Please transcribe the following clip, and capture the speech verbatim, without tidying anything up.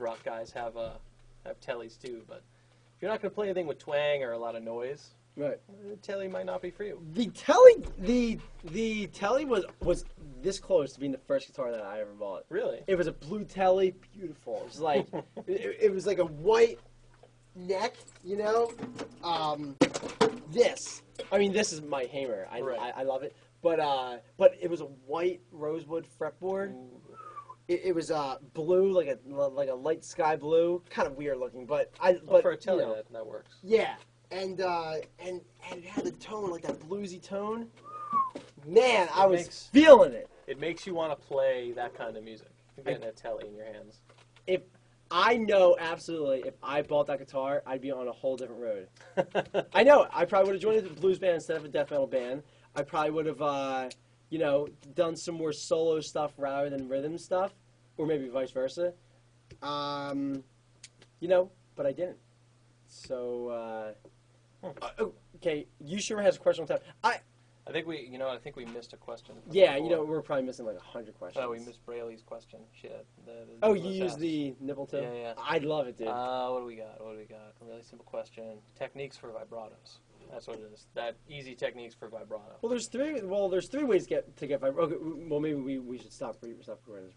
rock guys have uh, have tellies too, but if you're not going to play anything with twang or a lot of noise, right, the Tele might not be for you. The Tele, the the Tele was was this close to being the first guitar that I ever bought. Really? It was a blue Tele, beautiful. It was like it, it was like a white neck, you know. Um, this, I mean, this is my Hamer. I right. I, I love it, but uh, but it was a white rosewood fretboard. Ooh. It, it was uh blue, like a like a light sky blue, kind of weird looking, but I well, but for a Tele, you know, that, that works. Yeah. And uh, and and it had the tone, like that bluesy tone. Man, it I was makes, feeling it. It makes you want to play that kind of music. You're getting I, that Tele in your hands. If I know absolutely, if I bought that guitar, I'd be on a whole different road. I know. I probably would have joined a blues band instead of a death metal band. I probably would have, uh, you know, done some more solo stuff rather than rhythm stuff, or maybe vice versa. Um, you know, but I didn't. So. Uh, Uh, okay, you sure has a question on time. I, I think we, you know, I think we missed a question. Yeah, before. You know, we're probably missing like a hundred questions. Oh, we missed Braley's question. Shit. The, the oh, you use the nipple tip? Yeah, yeah. I love it, dude. Uh, what do we got? What do we got? A really simple question. Techniques for vibratos. That's what it is. That easy techniques for vibrato. Well, there's three. Well, there's three ways to get to get vibrato. Okay, well, maybe we we should stop. Stop recording this.